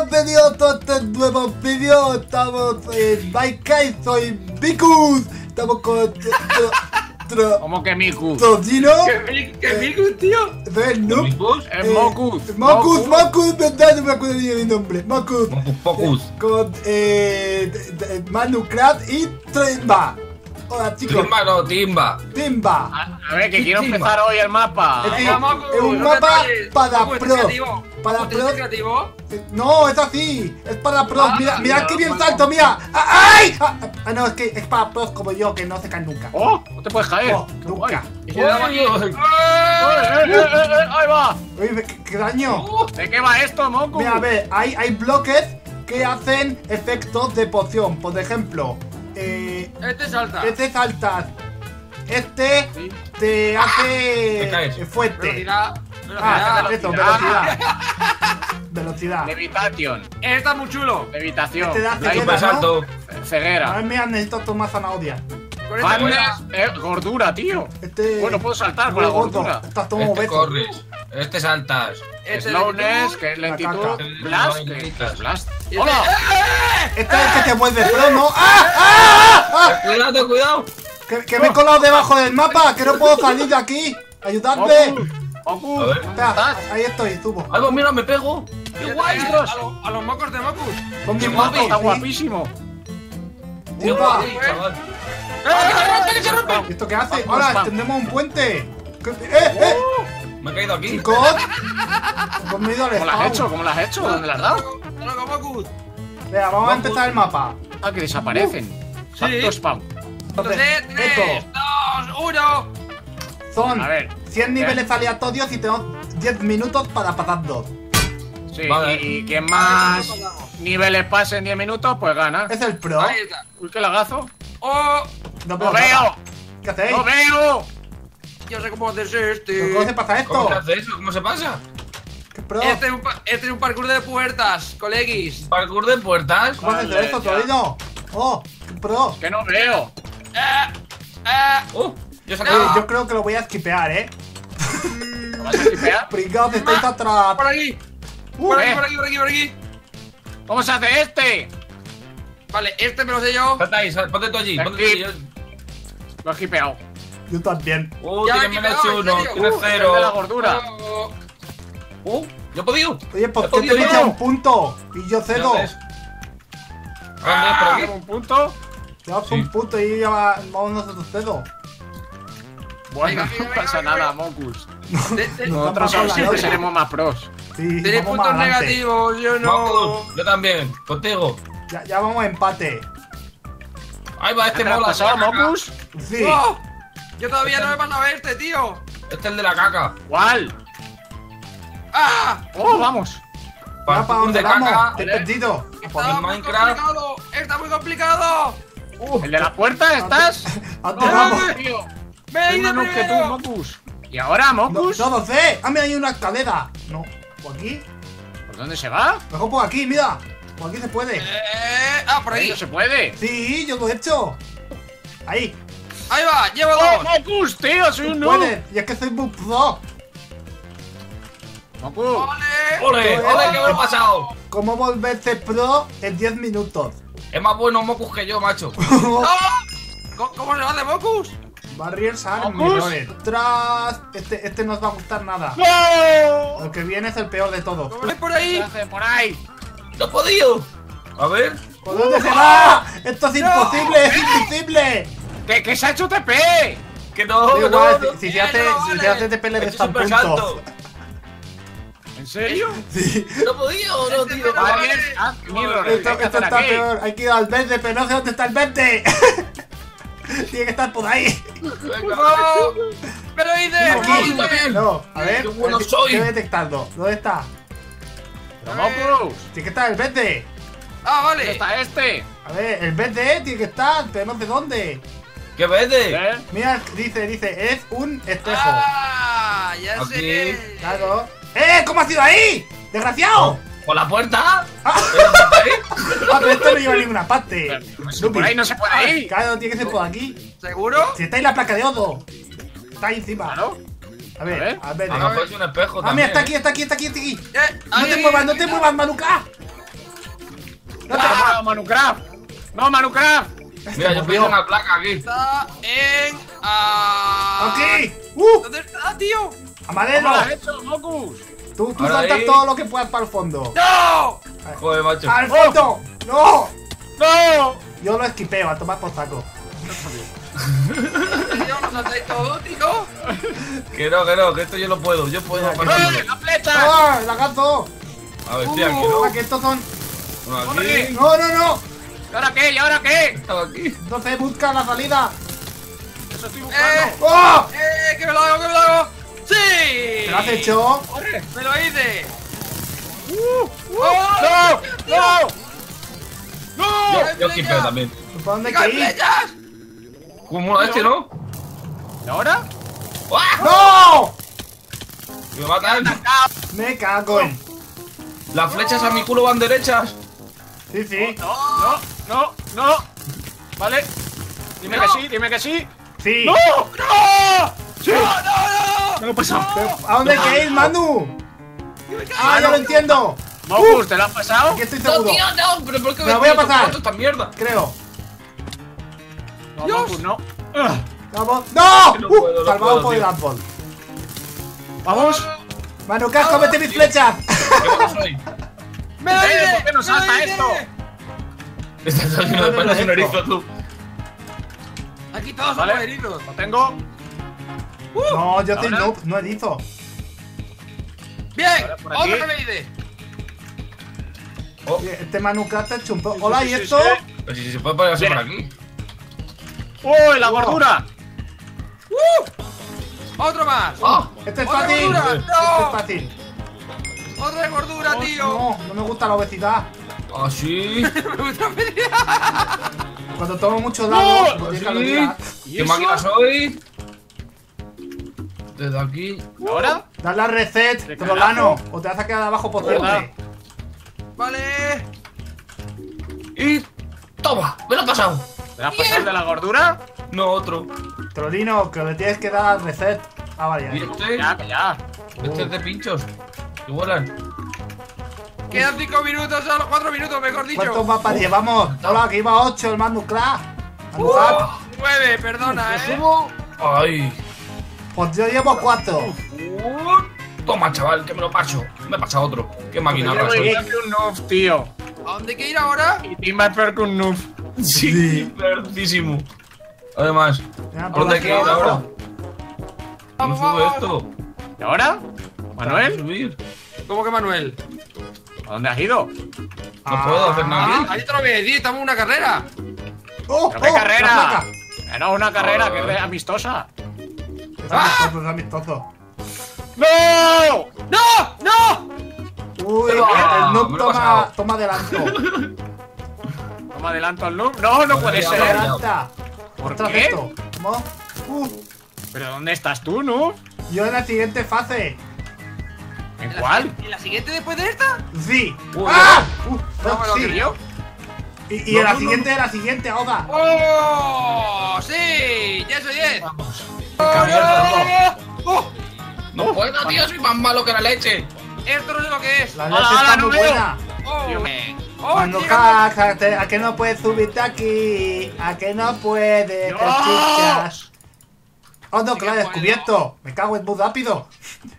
Bienvenidos a este nuevo video. Estamos en VIKUS, soy VIKUS. Estamos con ¿cómo que Miku? ¿Qué Miku, tío? ¿Es no? Es Mocus. Mocus, Mocus, verdad, no me acuerdo ni el nombre. Mocus. Mocus. Con Manucraft y Timba. Hola, chicos. Timba, no, Timba. Timba. A ver, que quiero empezar hoy el mapa. Es un mapa para pro. ¿Para pro? Creativo? No, es así. Es para pros. Mira, mira que bien salto, mira. ¡Ay! Ah, no, es que es para pros como yo, que no se caen nunca. ¡Oh! No te puedes caer. Oh, nunca. ¡Ahí va! Uy, ¿qué daño? ¿De qué va esto, Moku? Mira, a ver, hay bloques que hacen efectos de poción. Por ejemplo, este salta. Este saltas. Este te hace fuerte. Ah, esto, velocidad. Velocidad. Levitación. Está muy chulo. Levitación. Este da ceguera, salto. ¿No? Ceguera. A ver, mira, necesito tomar zanahoria. Gordura, tío. Este... Bueno, puedo saltar con la gordura. Estás todo este corres. Este saltas. Este slowness, que es lentitud. Blast, que es blast. ¡Hola! Este es el que te vuelve plomo. ¡Ah! ¡Ah! ¡Ah! Cuidado, cuidado. Que me he colado debajo del mapa. Que no puedo salir de aquí. Ayudadme. A ver, espera, ahí estoy, tubo. Algo, mira, me pego. ¡Qué guay! A los mocos de Mocus. Con mi moco, está guapísimo. ¡Qué guay! ¡Que esto qué hace! ¡Ahora, tendremos un puente! ¡Eh! Me he caído aquí. ¡Chicos! ¿Cómo lo has hecho? ¿Cómo lo has hecho? ¿Dónde lo has dado? Venga, vamos a empezar el mapa. Ah, que desaparecen. Salto spam. 3, 2, 1. Son 100 niveles aleatorios y tenemos 10 minutos para pasar 2. Sí, vale. Y quien más niveles pase en 10 minutos, pues gana. Es el pro. Ahí está. Uy, qué lagazo. ¡Oh! ¡No veo! Nada. ¿Qué hacéis? ¡No veo! Yo sé cómo haces este. ¿Cómo se pasa esto? ¿Cómo se hace eso? ¿Cómo se pasa? ¿Qué pro? Este es un parkour de puertas, coleguis. ¿Parkour de puertas? ¿Cómo haces esto, Torino? ¡Oh! ¡Qué pro! Es que no veo. Yo creo que lo voy a esquipear, ¿Lo vas a esquipear? Pringados, estáis atrás. Por aquí. Por aquí. ¿Cómo se hace este? Vale, este me lo sé yo. Salta ahí, ponte tú allí. Lo he esquipeado. Yo también. Tiene -1, tiene 0. La gordura. Yo he podido. Oye, ¿por qué te metes un punto? Y yo cedo. ¿Un punto? Llevamos un punto y vamos nosotros cedo. Bueno, no pasa nada, Mocus. Nosotros siempre seremos más pros. Sí, tienes puntos negativos, yo no. Yo también, contigo. Ya vamos a empate. Ahí va, este me lo ha pasado, Mocus. Sí. ¡Oh! Yo todavía no me he pasado este, tío. Este es el de la caca. ¿Cuál? ¡Ah! ¡Oh, vamos! Para donde caca. Te he perdido. Está muy complicado. Está muy complicado. ¿El de la puerta estás? ¡Vamos, tío! Menos que tú, Mocus. ¿Y ahora, Mocus? No, no sé. Ah, mira, hay una escalera. No. ¿Por aquí? ¿Por dónde se va? Mejor por aquí, mira. Por aquí se puede. Por ahí. ¿No se puede? Sí, yo lo he hecho. Ahí. Ahí va, llévalo. Mocus, tío, soy un noob. Y es que soy muy pro. Mocus. ¡Ole! ¡Ole, que me lo he pasado! ¿Cómo volverse pro en 10 minutos? Es más bueno Mocus que yo, macho. ¿Cómo se va de Mocus? Barriers are menores. Tras. Este no os va a gustar nada. ¡No! El que viene es el peor de todos. ¡Ven por ahí! ¡Por ahí! ¡No he podido! A ver. ¿Por dónde se va? ¡Esto es imposible! ¡Es imposible! ¡Que se ha hecho TP! ¡Que no! Si se hace TP le restan puntos. ¿En serio? Sí. ¡No he podido! ¡No, tío! Esto está peor. Hay que ir al verde, pero no sé dónde está el verde. Tiene que estar por ahí. Pero dice. No, a ver. Estoy detectando. ¿Dónde está? Mocus. Tiene que estar el verde. Ah, vale. ¿Dónde está este? A ver, el verde tiene que estar, pero no sé dónde. ¿Qué verde? Mira, dice, es un espejo. Ah, ya sé. Claro. ¿Cómo ha sido ahí? Desgraciado. ¿Por la puerta? Pero esto no lleva a ninguna parte. Por ahí no se puede ir. Claro, tiene que ser por aquí. ¿Seguro? Si está ahí la placa de odo. Está ahí encima. Claro. A ver, a ver. Ah, mira, está aquí. No te muevas, Manuka. ¡No te muevas, Manucraft! ¡No, Manucraft! Mira, yo pido una placa aquí. Está en... ¡Aquí! ¿Dónde está, tío? ¡Amarelo! ¿Cómo lo has hecho, Mocus? Tú saltas todo lo que puedas para el fondo. ¡No! Joder, macho. ¡Al fondo! ¡No! ¡No! Yo lo esquipeo, a tomar por saco. ¿Yo no saltáis todo, tío? Que no, que esto yo lo puedo. Yo puedo. ¡La flecha! ¡Ah, la gato! A ver, estoy aquí, ¿no? Aquí estos son... Aquí. ¡No, no, no! ¿Y ahora qué? ¿Y ahora qué? Estaba aquí. Entonces busca la salida. Eso estoy buscando. ¡Oh! ¡Que me lo hago, que me lo hago! ¡Sí! ¿Te lo has hecho? ¡Corre! ¡Me lo hice! ¡No! ¡No! ¡No! Yo quipeo también. ¿Para dónde caí? ¿Cómo lo haces, no? ¿Y ahora? ¡No! ¡Me matan! ¡Me cago! Las flechas a mi culo van derechas. Sí, sí. No, no, no. Vale. Dime que sí, dime que sí. Sí. ¡No! ¡No! ¡Sí! ¡No, no, no! ¿Qué pasó? ¿A dónde queréis, Manu? ¡Ah, ya lo entiendo! Mocus, ¿te lo has pasado? Aquí estoy seguro. No, tío, no, pero ¿por qué me voy a pasar? Esta mierda. Creo. No, Mocus, no. Vamos. ¡No! Salvado por el árbol. Vamos. Manucas, cómete mis flechas. ¿Qué bueno soy? ¡Me lo iré! ¿Por qué nos salta esto? Estás haciendo de patas un erizo, tú. Aquí todos somos erizos. Lo tengo. No, yo estoy noob, no erizo. ¡Bien! ¡Otro que me iré! Este Manucraft está chumpo. Hola, ¿y esto? Pero si se puede pasar por aquí. ¡Uy, la gordura! ¡Otro más! ¡Este es fácil! ¡Este es fácil! ¡Otra gordura, tío! No, no me gusta la obesidad. ¿Ah, sí? Me gusta la obesidad. Cuando tomo mucho daño, no, ¿sí? ¿Qué máquina soy? Desde aquí. ¿Ahora? Dale la reset, trolano. O te vas a quedar abajo por siempre. Vale. Y... ¡Toma! ¡Me lo has pasado! ¿Te has pasado el de la gordura? No, otro. Trolino, que le tienes que dar reset. Ah, vale, ya. ¿Y este? Ya, ya. Este es de pinchos. ¡Que vuelan! Quedan 5 minutos, solo 4 minutos, mejor dicho. ¿Cuántos mapas llevamos? Hola, que iba 8 el Manucraft. 9, perdona, ¿subo? ¡Ay! Pues yo llevo 4. Toma, chaval, que me lo paso. Me pasa otro. ¡Qué máquina! Yo soy un noob, tío. ¿A dónde hay que ir ahora? Y Timba es peor que un noob. Sí, perdísimo. Además, ¿a dónde hay que ir ahora? ¿Cómo sube esto? ¿Y ahora? ¿Manuel? ¿Cómo que Manuel? ¿A dónde has ido? No puedo hacer nada. Ahí te lo voy a decir, estamos en una carrera. ¿Pero qué carrera? Era una carrera, que es amistosa. Es amistoso. ¡No! ¡No! ¡No! Uy, el noob toma adelanto. ¿Toma adelanto al noob? No, no puede ser. ¿Por qué? ¿Pero dónde estás tú, noob? Yo en la siguiente fase. ¿En cuál? ¿En la siguiente después de esta? ¡Sí! ¡Ah! No me lo creo. Y en la siguiente de la siguiente, ahoga. ¡Oh! ¡Sí! ¡Ya soy él! ¡Vamos! ¡No puedo, tío! ¡Soy más malo que la leche! ¡Esto no sé lo que es! ¡La leche está muy buena! ¡Manucraft! ¿A qué no puedes subirte aquí? ¿A qué no puedes? ¡No! ¡Oh, no, que lo he descubierto! ¡Me cago en muy rápido!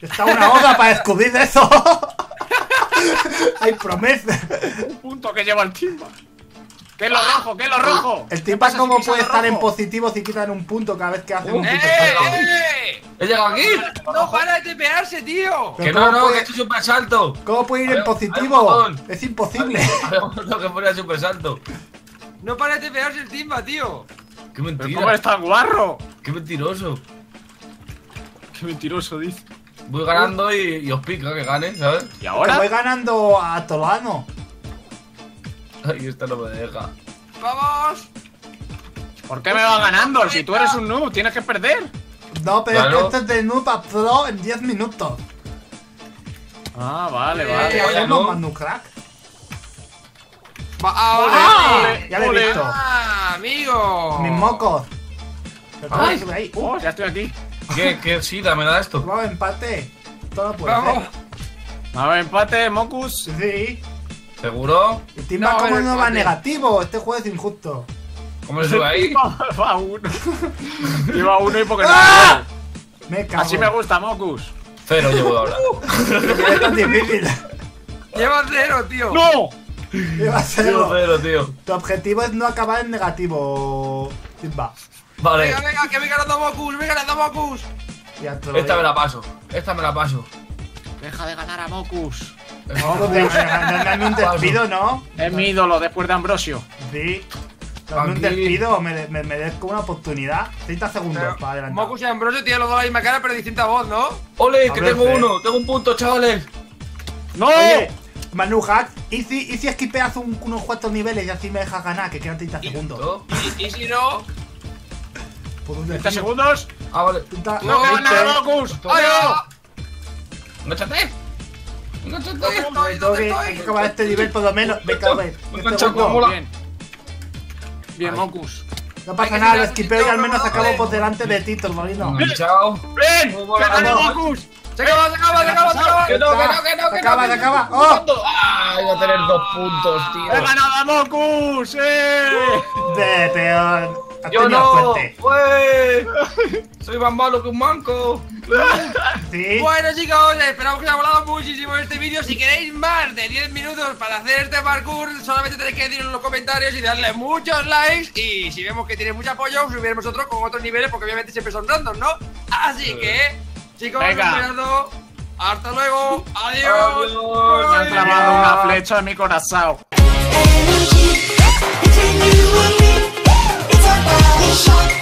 ¡Está una hoja para descubrir eso! ¡Hay promesa! Un punto que lleva el Timba. ¿Qué es lo rojo? ¿Qué es lo rojo? El Timba como puede estar en positivo si quitan un punto cada vez que hace un punto. ¡He llegado aquí! ¡No para de pegarse, tío! ¡Que no, no! ¡Que esto es super salto! ¿Cómo puede ir en positivo? ¡Es imposible! ¡No, que fuera super salto! ¡No para de pegarse el Timba, tío! ¡Qué mentira! ¿Cómo eres tan guarro? ¡Qué mentiroso! ¡Qué mentiroso, dice! Voy ganando y os pica que gane, ¿sabes? ¿Y ahora? Voy ganando a Tolano. Ay, esta no me deja. ¡Vamos! ¿Por qué me va ganando? Si tú eres un noob, tienes que perder. No, pero claro, es que este es de noob a pro en 10 minutos. Ah, vale, vale. ¿Qué hacemos, Manucraft? ¡Ah! Ya lo he visto. ¡Ah, amigo! ¡Mis mocos! ¡Ay! ¡Ya estoy aquí! ¿Qué sida me da esto? ¡Vamos, empate! ¡Todo puede ser! ¡Vamos, empate, Mocus! ¡Sí! ¿Seguro? El Timba como no va negativo, este juego es injusto. ¿Cómo se sube ahí? Va uno. Lleva uno y porque ¡ah! No. Me cago. Así me gusta, Mocus. Cero llevo ahora. Es tan difícil. Lleva cero, tío. ¡No! Lleva cero. Lleva cero, tío. Tu objetivo es no acabar en negativo, Timba. Vale. Venga, venga, que me ganando Mocus, me ganando Mocus. Esta me la paso, esta me la paso. Deja de ganar a Mocus. Dame un despido, ¿no? Es mi ídolo después de Ambrosio. Sí. Dame un despido, me merezco una oportunidad. 30 segundos para adelante. Mocus y Ambrosio tienen los dos la misma cara, pero distinta voz, ¿no? ¡Ole! Que tengo uno, tengo un punto, chavales. ¡No! Manucraft, ¿y si esquipeas unos cuantos niveles y así me dejas ganar? Que quedan 30 segundos. ¿Y si no? ¿30 segundos? Ah, vale. ¡No, no, Mocus! ¡Ay, no! ¿Me echaste? No estoy. Hay que acabar este nivel por lo menos. Me cago en. Bien, Mocus. No pasa nada, lo esquipeo y al menos acabo por delante de ti, Torvalino. ¡Chao! ¡Ven! ¡Se acaba, Mocus! ¡Se acaba, se acaba, se acaba, se acaba! ¡Que no, que no, que no! ¡Se acaba, se acaba! ¡Oh! ¡Ay, voy a tener 2 puntos, tío! ¡He ganado a Mocus! ¡De peor! ¡Yo no! Soy más malo que un manco. ¿Sí? Bueno, chicos, esperamos que os haya molado muchísimo este vídeo. Si queréis más de 10 minutos para hacer este parkour, solamente tenéis que decirlo en los comentarios y darle muchos likes. Y si vemos que tiene mucho apoyo, subiremos otro con otros niveles, porque obviamente siempre son random, ¿no? Así que, chicos, esperando. Hasta luego. Adiós. Me han clavado una flecha en mi corazón. It's a body shot.